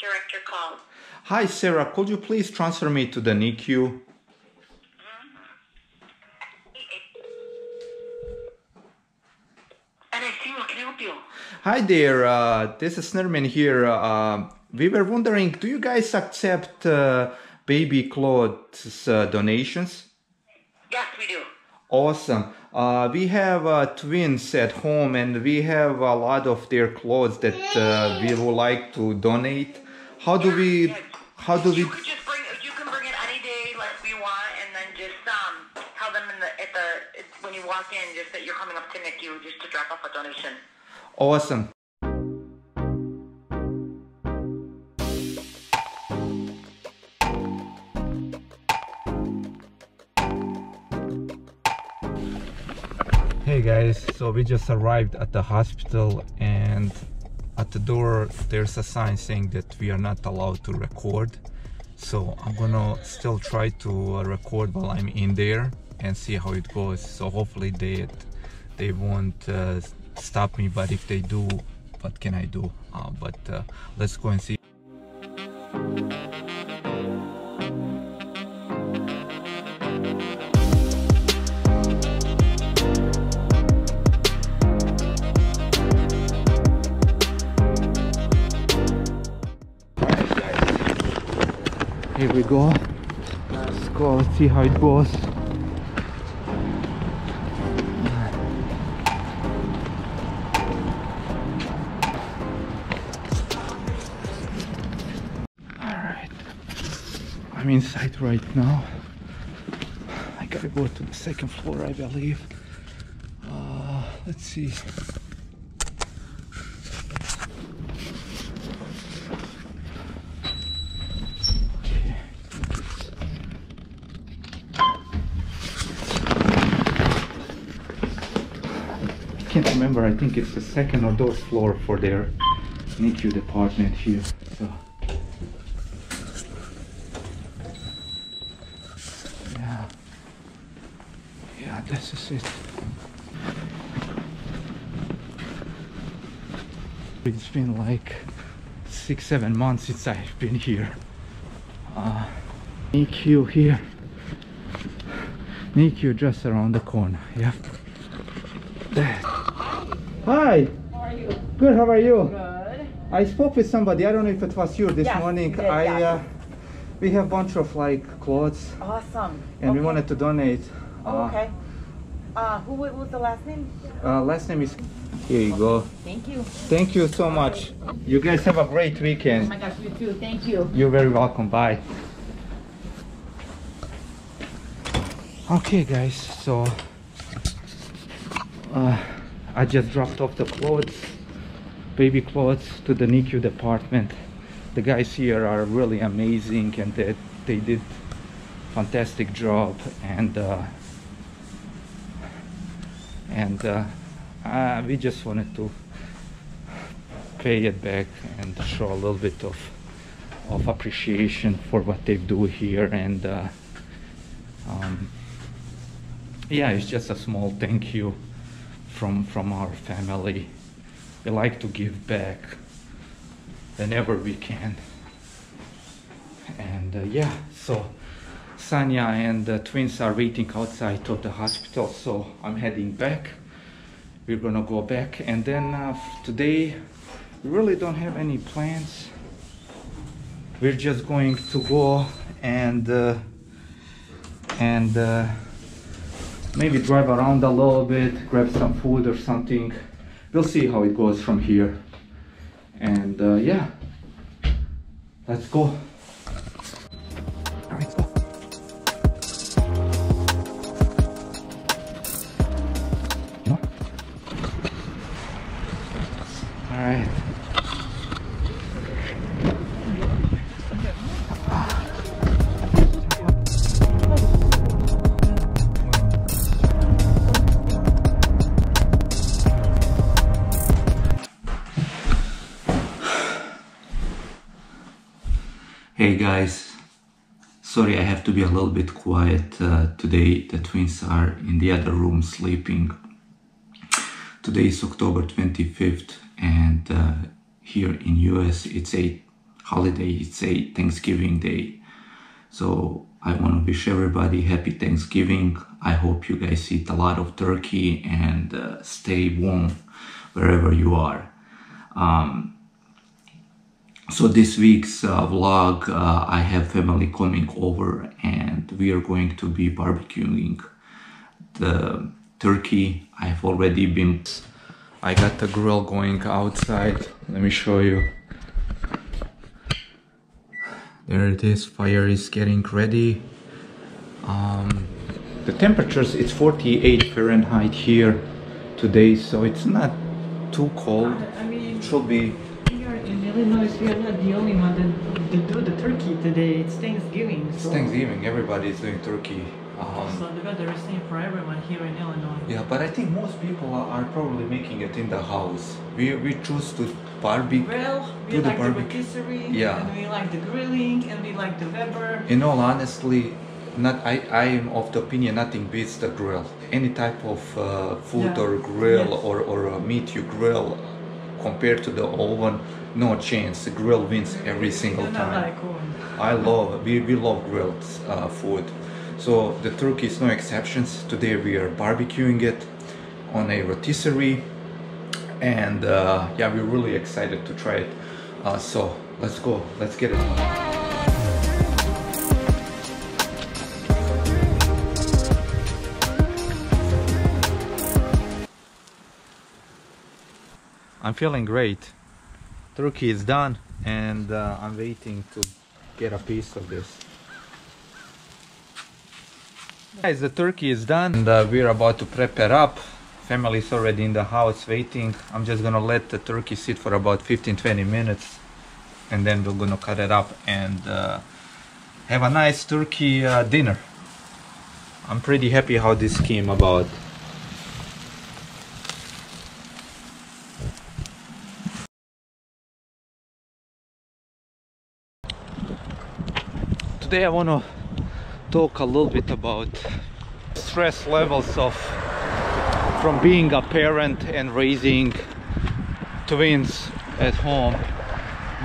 director call. Hi, Sarah. Could you please transfer me to the NICU? Hi there, this is Nermin here. We were wondering, do you guys accept baby clothes donations? Yes, we do. Awesome. We have twins at home and we have a lot of their clothes that we would like to donate. How do we just bring, you can bring it any day like we want, and then just tell them when you walk in just that you're coming up to NICU just to drop off a donation. Awesome. Hey guys, so we just arrived at the hospital, and at the door there's a sign saying that we are not allowed to record. So I'm gonna still try to record while I'm in there and see how it goes. So hopefully they won't stop me, but if they do, what can I do? But let's go and see. Here we go. Let's go and see how it goes. I'm inside right now. I gotta go to the second floor, I believe. Let's see. Okay. I can't remember. I think it's the second or third floor for their NICU department here. So. This is it. It's been like 6-7 months since I've been here. NICU here. NICU just around the corner. Yeah. Hi. How are you? Good. How are you? Good. I spoke with somebody. I don't know if it was you this morning. Yes, we have a bunch of like clothes. Awesome. And we wanted to donate. Oh, okay. Who was the last name? Last name is... Here you go. Thank you. Thank you so much. You guys have a great weekend. Oh my gosh, you too. Thank you. You're very welcome. Bye. Okay, guys. So, I just dropped off the clothes, baby clothes, to the NICU department. The guys here are really amazing, and they did a fantastic job. And we just wanted to pay it back and show a little bit of appreciation for what they do here, and yeah, it's just a small thank you from our family. We like to give back whenever we can, and yeah, so Sanya and the twins are waiting outside of the hospital, so I'm heading back. We're gonna go back, and then today we really don't have any plans. We're just going to go and maybe drive around a little bit, grab some food or something. We'll see how it goes from here, and yeah, let's go. Hey guys, sorry I have to be a little bit quiet today. The twins are in the other room sleeping. Today is October 25th, and here in US it's 8 holiday, say Thanksgiving Day. So I want to wish everybody happy Thanksgiving. I hope you guys eat a lot of turkey and stay warm wherever you are. So this week's vlog, I have family coming over and we are going to be barbecuing the turkey. I've already been... I got the grill going outside. Let me show you. There it is, fire is getting ready. The temperatures, it's 48 Fahrenheit here today, so it's not too cold. I mean, it should be. Illinois, we are not the only one that do the turkey today. It's Thanksgiving. So. It's Thanksgiving. Everybody is doing turkey. So the weather is same for everyone here in Illinois. Yeah, but I think most people are probably making it in the house. We choose to barbecue. Well, we like the rotisserie. Yeah. And we like the grilling, and we like the Weber. In all honestly, I am of the opinion nothing beats the grill. Any type of food or grill or meat you grill compared to the oven. No chance, the grill wins every single time. I love, we love grilled food. So the turkey is no exception. Today we are barbecuing it on a rotisserie. And yeah, we're really excited to try it. So let's go, let's get it on. I'm feeling great. Turkey is done, and I'm waiting to get a piece of this. Guys, the turkey is done, and we're about to prep it up. Family's already in the house waiting. I'm just gonna let the turkey sit for about 15-20 minutes, and then we're gonna cut it up and have a nice turkey dinner. I'm pretty happy how this came about. Today I want to talk a little bit about stress levels from being a parent and raising twins at home.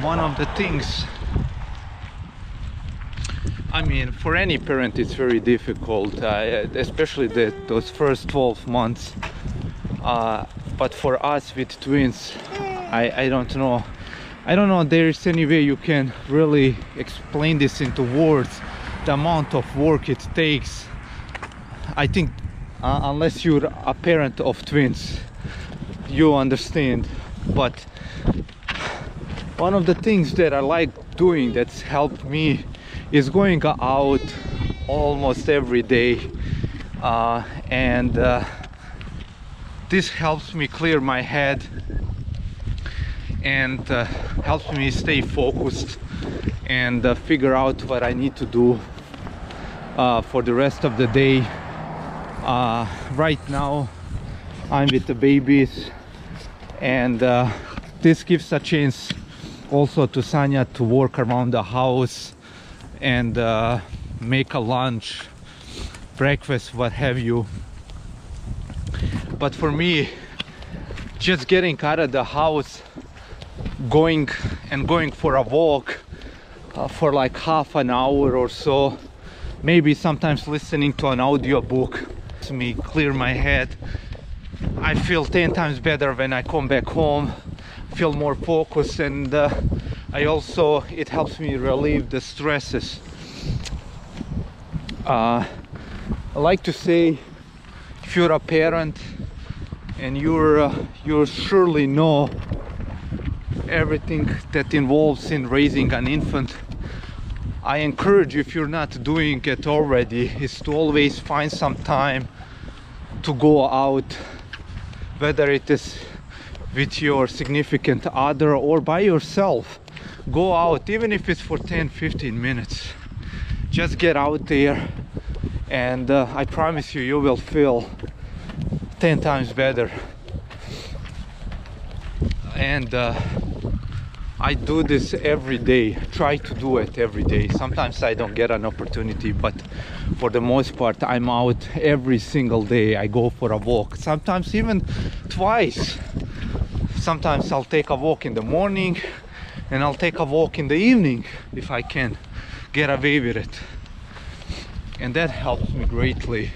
One of the things, I mean, for any parent it's very difficult, especially those first 12 months. But for us with twins, I don't know. I don't know if there's any way you can really explain this into words, the amount of work it takes. I think unless you're a parent of twins, you understand. But one of the things that I like doing that's helped me is going out almost every day. This helps me clear my head and helps me stay focused and figure out what I need to do for the rest of the day. Right now I'm with the babies, and this gives a chance also to Sanya to work around the house and make a lunch, breakfast, what have you. But for me, just getting out of the house, going for a walk for like half an hour or so, maybe sometimes listening to an audiobook, to me clear my head. I feel 10 times better when I come back home, feel more focused, and I also, it helps me relieve the stresses. I like to say, if you're a parent and you surely know everything that involves in raising an infant, I encourage you, if you're not doing it already, is to always find some time to go out, whether it is with your significant other or by yourself. Go out, even if it's for 10-15 minutes. Just get out there, and I promise you, you will feel 10 times better. And I do this every day, try to do it every day. Sometimes I don't get an opportunity, but for the most part I'm out every single day. I go for a walk, sometimes even twice. Sometimes I'll take a walk in the morning, and I'll take a walk in the evening if I can get away with it, and that helps me greatly.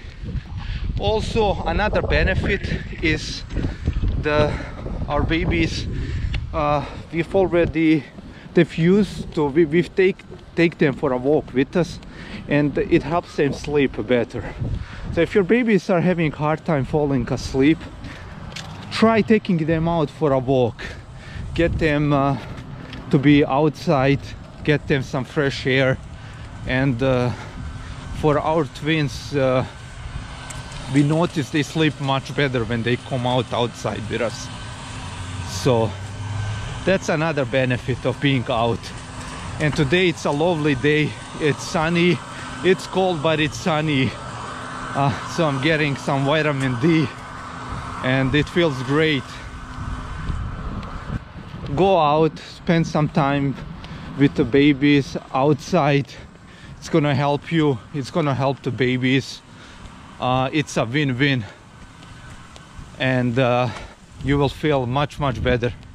Also, another benefit is our babies, we've already diffused, so we've take them for a walk with us, and it helps them sleep better. So if your babies are having a hard time falling asleep, try taking them out for a walk. Get them to be outside, get them some fresh air. And for our twins, we notice they sleep much better when they come outside with us. So that's another benefit of being out. And today it's a lovely day. It's sunny. It's cold, but it's sunny. So I'm getting some vitamin D, and it feels great. Go out, spend some time with the babies outside. It's gonna help you. It's gonna help the babies. It's a win-win, and you will feel much, much better.